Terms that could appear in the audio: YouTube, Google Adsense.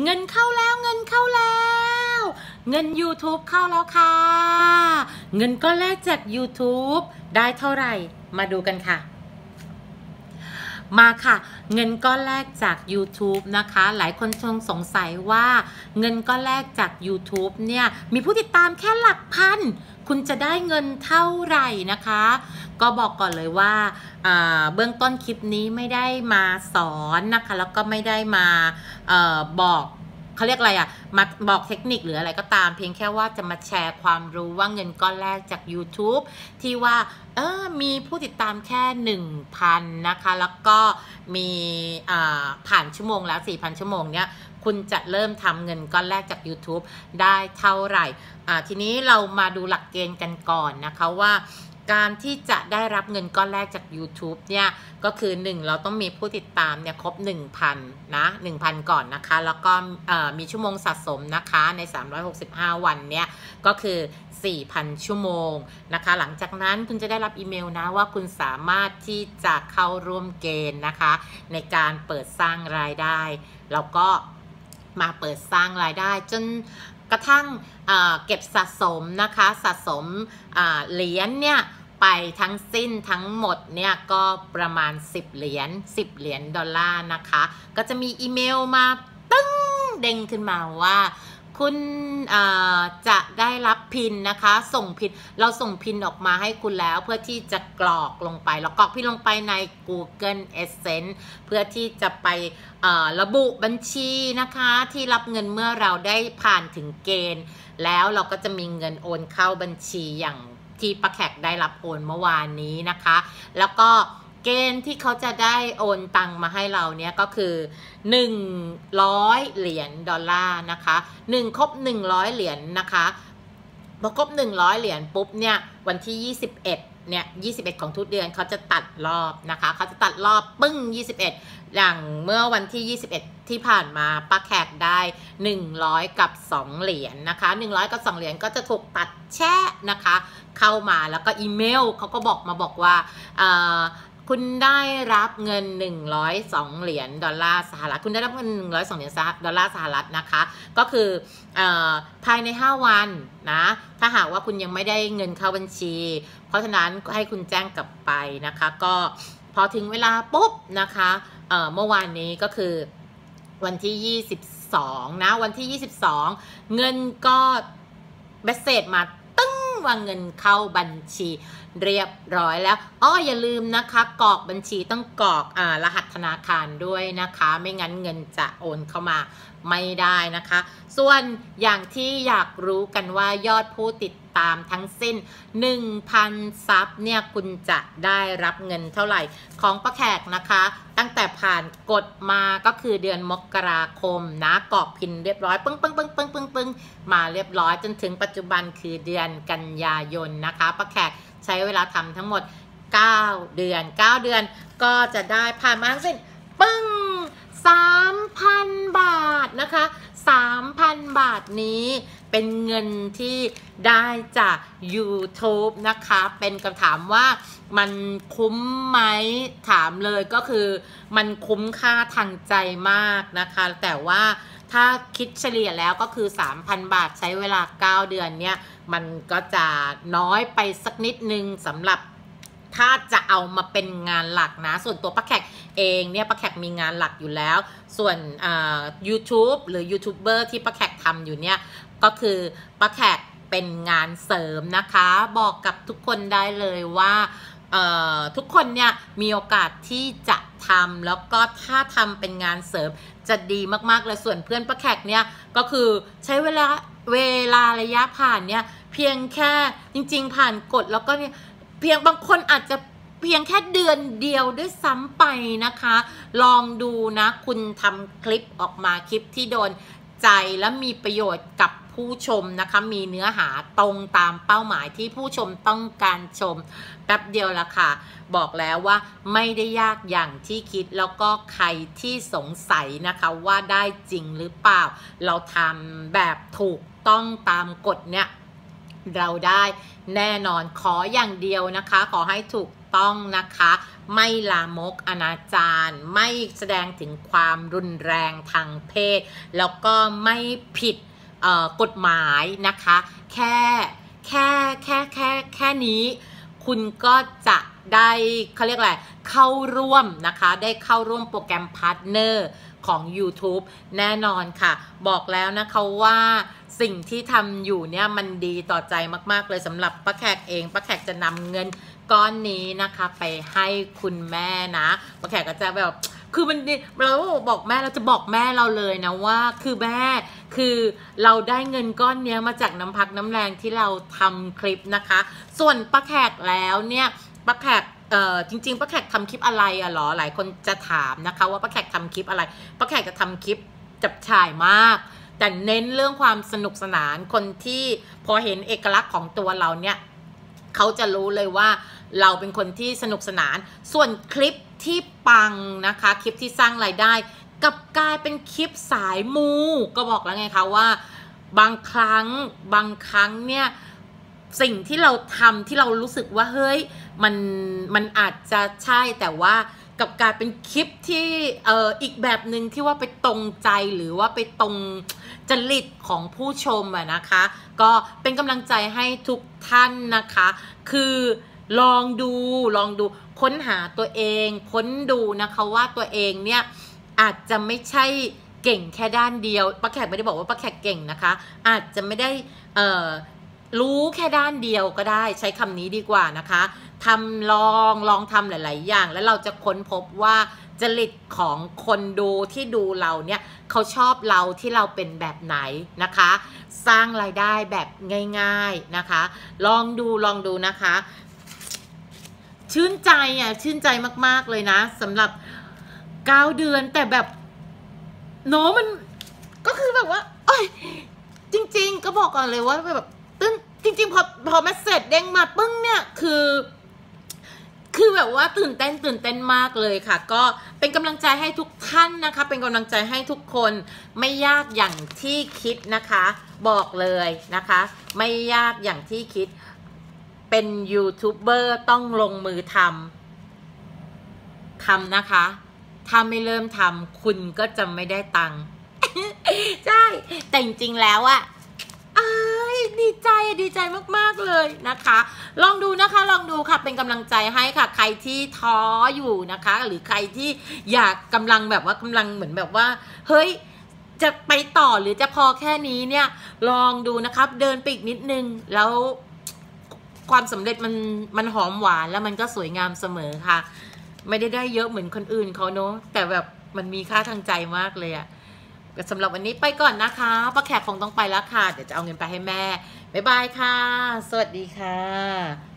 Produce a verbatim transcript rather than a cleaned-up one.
เงินเข้าแล้วเงินเข้าแล้วเงิน YouTube เข้าแล้วค่ะเงินก็แลกจาก YouTube ได้เท่าไหร่มาดูกันค่ะมาค่ะเงินก้อนแรกจาก YouTube นะคะหลายคนคงสงสัยว่าเงินก้อนแรกจาก YouTube เนี่ยมีผู้ติดตามแค่หลักพันคุณจะได้เงินเท่าไหร่นะคะก็บอกก่อนเลยว่าเบื้องต้นคลิปนี้ไม่ได้มาสอนนะคะแล้วก็ไม่ได้มาบอกเขาเรียกอะไรอ่ะมาบอกเทคนิคหรืออะไรก็ตามเพียงแค่ว่าจะมาแชร์ความรู้ว่าเงินก้อนแรกจาก YouTube ที่ว่าเออมีผู้ติดตามแค่ หนึ่งพัน นะคะแล้วก็มีผ่านชั่วโมงแล้ว สี่พัน ชั่วโมงเนี้ยคุณจะเริ่มทำเงินก้อนแรกจาก YouTube ได้เท่าไหร่ทีนี้เรามาดูหลักเกณฑ์กันก่อนนะคะว่าการที่จะได้รับเงินก้อนแรกจาก YouTube เนี่ยก็คือหนึ่งเราต้องมีผู้ติดตามเนี่ยครบ หนึ่งพัน นะ หนึ่งพัน ก่อนนะคะแล้วก็มีชั่วโมงสะสมนะคะในสามร้อยหกสิบห้าวันเนี่ยก็คือ สี่พัน ชั่วโมงนะคะหลังจากนั้นคุณจะได้รับอีเมลนะว่าคุณสามารถที่จะเข้าร่วมเกณฑ์นะคะในการเปิดสร้างรายได้แล้วก็มาเปิดสร้างรายได้จนกระทั่งเก็บสะสมนะคะสะสมเหรียญเนี่ยไปทั้งสิ้นทั้งหมดเนี่ยก็ประมาณสิบเหรียญสิบเหรียญดอลลาร์นะคะก็จะมีอีเมลมาตึ้งเด้งขึ้นมาว่าคุณจะได้รับพินนะคะส่งพินเราส่งพินออกมาให้คุณแล้วเพื่อที่จะกรอกลงไปแล้วกรอกพินลงไปใน Google Adsense เพื่อที่จะไประบุบัญชีนะคะที่รับเงินเมื่อเราได้ผ่านถึงเกณฑ์แล้วเราก็จะมีเงินโอนเข้าบัญชีอย่างที่ปะแขกได้รับโอนเมื่อวานนี้นะคะแล้วก็เกณฑ์ที่เขาจะได้โอนตังมาให้เราเนี่ยก็คือหนึ่งร้อยเหรียญดอลลาร์นะคะหนึ่งครบหนึ่งร้อยเหรียญนะคะพอครบหนึ่งร้อยเหรียญปุ๊บเนี่ยวันที่ยี่สิบเอ็ดเนี่ยยี่สิบเอ็ดของทุกเดือนเขาจะตัดรอบนะคะเขาจะตัดรอบปึ้งยี่สิบเอ็ดอย่างเมื่อวันที่ยี่สิบเอ็ดที่ผ่านมาป้าแขกได้หนึ่งร้อยกับสองเหรียญนะคะหนึ่งร้อยกับสองเหรียญก็จะถูกตัดแชะนะคะเข้ามาแล้วก็อีเมลเขาก็บอกมาบอกว่าเอ่อคุณได้รับเงินหนึ่งร้อยสองเหรียญดอลลาร์สหรัฐคุณได้รับเงินหนึ่งร้อยสองเหรียญดอลลาร์สหรัฐนะคะก็คือภายในห้าวันนะถ้าหากว่าคุณยังไม่ได้เงินเข้าบัญชีเพราะฉะนั้นก็ให้คุณแจ้งกลับไปนะคะก็พอถึงเวลาปุ๊บนะคะเมื่อวานนี้ก็คือวันที่ยี่สิบสองนะวันที่ยี่สิบสองเงินก็เมสเสจมาตึ้งว่าเงินเข้าบัญชีเรียบร้อยแล้วอ้ออย่าลืมนะคะกรอกบัญชีต้องกรอกอ่ารหัสธนาคารด้วยนะคะไม่งั้นเงินจะโอนเข้ามาไม่ได้นะคะส่วนอย่างที่อยากรู้กันว่ายอดผู้ติดตามทั้งสิ้น หนึ่งพัน ซับเนี่ยคุณจะได้รับเงินเท่าไหร่ของป้าแขกนะคะตั้งแต่ผ่านกดมาก็คือเดือนมกราคมนะกรอกพินเรียบร้อยปึ้งปึ้งปึ้งปึ้งปึ้งปึ้งมาเรียบร้อยจนถึงปัจจุบันคือเดือนกันยายนนะคะป้าแขกใช้เวลาทำทั้งหมดเก้าเดือนเก้าเดือนก็จะได้ผ่านมาทั้งสิ้นปึ้ง สามพัน บาทนะคะ สามพัน บาทนี้เป็นเงินที่ได้จาก YouTube นะคะเป็นคำถามว่ามันคุ้มไหมถามเลยก็คือมันคุ้มค่าทางใจมากนะคะแต่ว่าถ้าคิดเฉลี่ยแล้วก็คือ สามพัน บาทใช้เวลาเก้าเดือนเนี่ยมันก็จะน้อยไปสักนิดนึงสำหรับถ้าจะเอามาเป็นงานหลักนะส่วนตัวป้าแขกเองเนี่ยป้าแขกมีงานหลักอยู่แล้วส่วนยูทูบหรือยูทูบเบอร์ที่ป้าแขกทำอยู่เนี่ยก็คือป้าแขกเป็นงานเสริมนะคะบอกกับทุกคนได้เลยว่าทุกคนเนี่ยมีโอกาสที่จะทำแล้วก็ถ้าทำเป็นงานเสริมจะดีมากๆเลยส่วนเพื่อนป้าแขกเนี่ยก็คือใช้เวลาเวลาระยะผ่านเนี่ยเพียงแค่จริงๆผ่านกดแล้วก็เนี่ยเพียงบางคนอาจจะเพียงแค่เดือนเดียวด้วยซ้ำไปนะคะลองดูนะคุณทำคลิปออกมาคลิปที่โดนใจและมีประโยชน์กับผู้ชมนะคะมีเนื้อหาตรงตามเป้าหมายที่ผู้ชมต้องการชมแป๊บเดียวละค่ะบอกแล้วว่าไม่ได้ยากอย่างที่คิดแล้วก็ใครที่สงสัยนะคะว่าได้จริงหรือเปล่าเราทำแบบถูกต้องตามกฎเนี่ยเราได้แน่นอนขออย่างเดียวนะคะขอให้ถูก ต้องนะคะไม่ลามกอนาจารไม่แสดงถึงความรุนแรงทางเพศแล้วก็ไม่ผิดกฎหมายนะคะแค่แค่แค่แค่แค่นี้คุณก็จะได้เขาเรียกอะไรเข้าร่วมนะคะได้เข้าร่วมโปรแกรมพาร์ทเนอร์ของ YouTube แน่นอนค่ะบอกแล้วนะคะว่าสิ่งที่ทำอยู่เนี่ยมันดีต่อใจมากๆเลยสำหรับป้าแขกเองป้าแขกจะนำเงินก้อนนี้นะคะไปให้คุณแม่นะป้าแขกก็จะแบบคือมันเราบอกแม่เราจะบอกแม่เราเลยนะว่าคือแม่คือเราได้เงินก้อนเนี้ยมาจากน้ำพักน้ำแรงที่เราทำคลิปนะคะส่วนป้าแขกแล้วเนี่ยป้าแขกเอ่อจริงๆป้าแขกทำคลิปอะไรอะหรอหลายคนจะถามนะคะว่าป้าแขกทำคลิปอะไรป้าแขกจะทำคลิปจับฉ่ายมากแต่เน้นเรื่องความสนุกสนานคนที่พอเห็นเอกลักษณ์ของตัวเราเนี่ยเขาจะรู้เลยว่าเราเป็นคนที่สนุกสนานส่วนคลิปที่ปังนะคะคลิปที่สร้างรายได้กับกลายเป็นคลิปสายมูก็บอกแล้วไงคะว่าบางครั้งบางครั้งเนี่ยสิ่งที่เราทำที่เรารู้สึกว่าเฮ้ยมันมันอาจจะใช่แต่ว่ากับกลายเป็นคลิปที่เอ่ออีกแบบหนึ่งที่ว่าไปตรงใจหรือว่าไปตรงจริตของผู้ชมอะนะคะก็เป็นกำลังใจให้ทุกท่านนะคะคือลองดูลองดูค้นหาตัวเองค้นดูนะคะว่าตัวเองเนี่ยอาจจะไม่ใช่เก่งแค่ด้านเดียวป้าแขกไม่ได้บอกว่าป้าแขกเก่งนะคะอาจจะไม่ได้เอ่อรู้แค่ด้านเดียวก็ได้ใช้คำนี้ดีกว่านะคะทำลองลองทำหลายๆอย่างแล้วเราจะค้นพบว่าจริตของคนดูที่ดูเราเนี่ยเขาชอบเราที่เราเป็นแบบไหนนะคะสร้างรายได้แบบง่ายๆนะคะลองดูลองดูนะคะชื่นใจอ่ะชื่นใจมากๆเลยนะสำหรับเก้าเดือนแต่แบบโน้มันก็คือแบบว่าโอ้ยจริงๆก็บอกก่อนเลยว่าแบบจริงๆพอพอแมสเสจเด้งมาปึ้งเนี่ยคือคือแบบว่าตื่นเต้นตื่นเต้นมากเลยค่ะก็เป็นกำลังใจให้ทุกท่านนะคะเป็นกำลังใจให้ทุกคนไม่ยากอย่างที่คิดนะคะบอกเลยนะคะไม่ยากอย่างที่คิดเป็นยูทูบเบอร์ต้องลงมือทำทำนะคะถ้าไม่เริ่มทำคุณก็จะไม่ได้ตังค์ ใช่แต่จริงๆแล้วอะดีใจดีใจมากๆเลยนะคะลองดูนะคะลองดูค่ะเป็นกำลังใจให้ค่ะใครที่ท้ออยู่นะคะหรือใครที่อยากกำลังแบบว่ากำลังเหมือนแบบว่าเฮ้ยจะไปต่อหรือจะพอแค่นี้เนี่ยลองดูนะครับเดินไปอีกนิดนึงแล้วความสำเร็จมันมันหอมหวานแล้วมันก็สวยงามเสมอค่ะไม่ได้ได้เยอะเหมือนคนอื่นเขาเนาะแต่แบบมันมีค่าทางใจมากเลยอะสำหรับวันนี้ไปก่อนนะคะป้าแขกคงต้องไปแล้วค่ะเดี๋ยวจะเอาเงินไปให้แม่บ๊ายบายค่ะสวัสดีค่ะ